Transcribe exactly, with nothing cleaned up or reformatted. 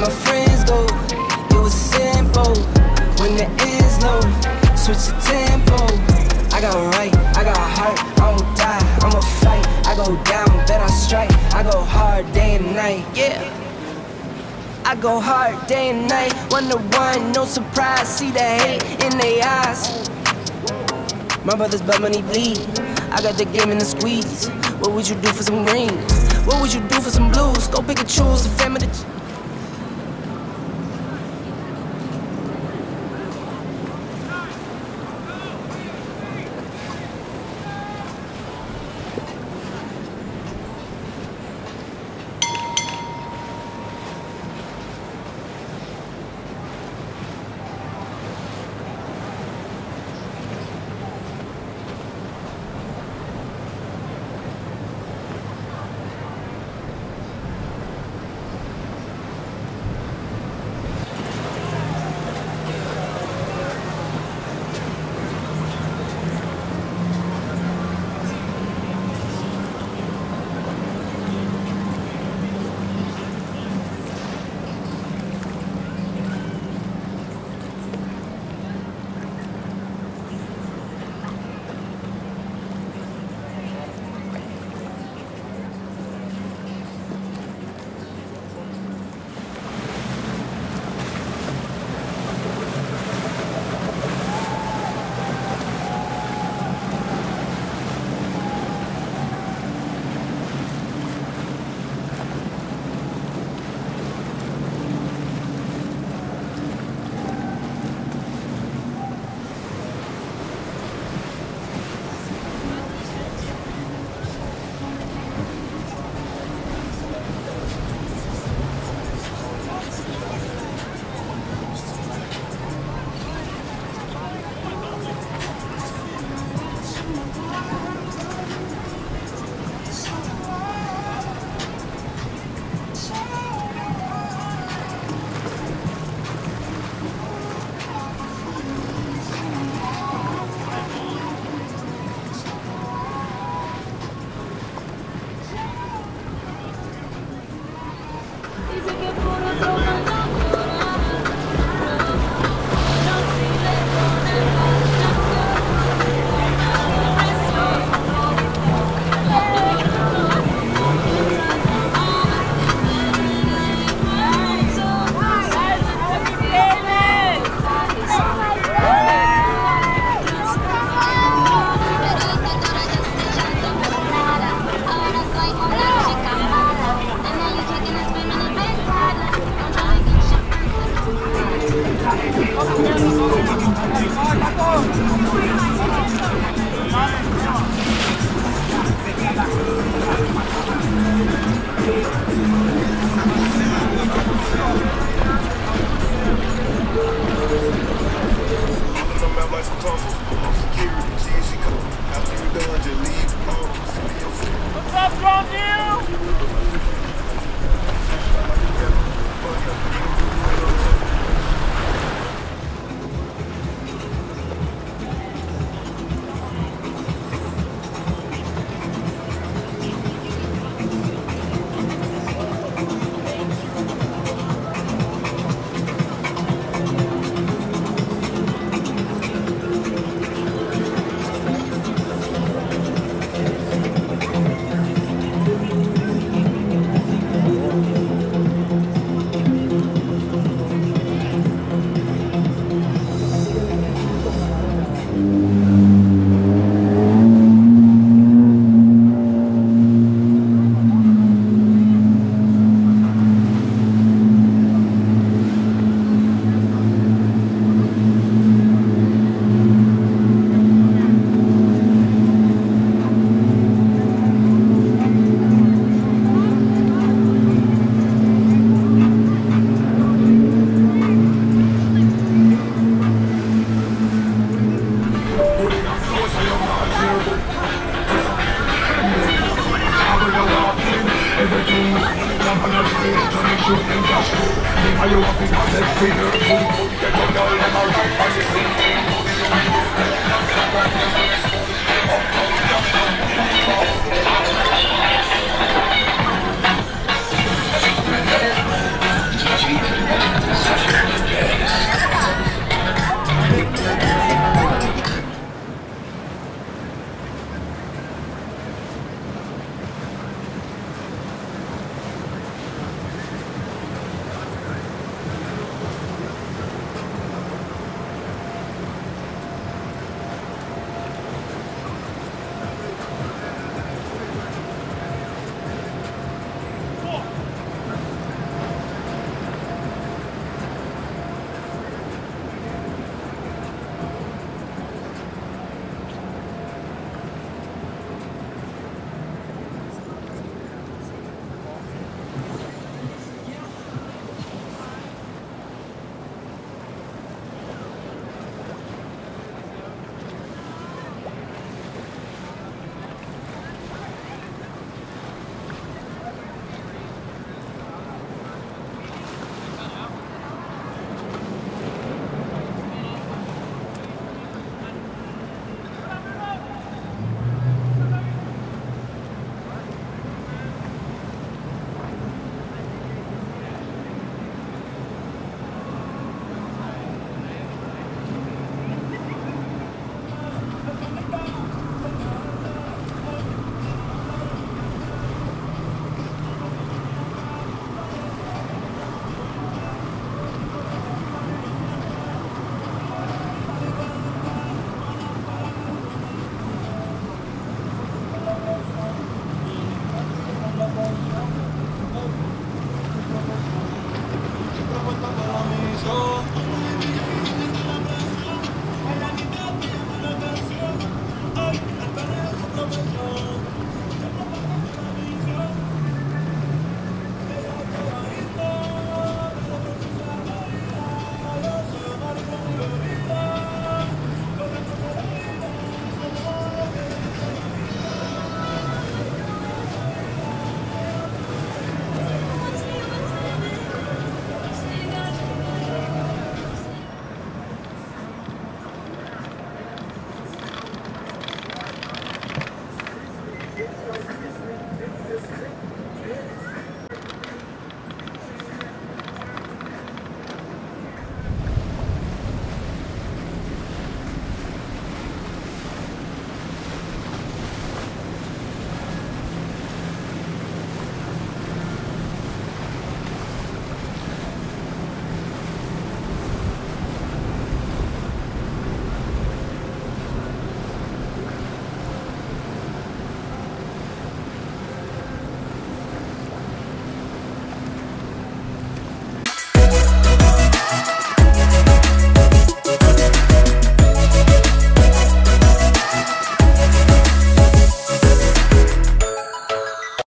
my friends go, it was simple. When the end's low, switch the tempo. I got right, I got heart, I don't die, I'ma fight. I go down, then I strike, I go hard day and night, yeah. I go hard day and night, one to one, no surprise, see the hate in their eyes. My brother's blood money bleed, I got the game in the squeeze. What would you do for some green? What would you do for some blues? Go pick and choose, the family to... I you up in my next finger, I don't know about my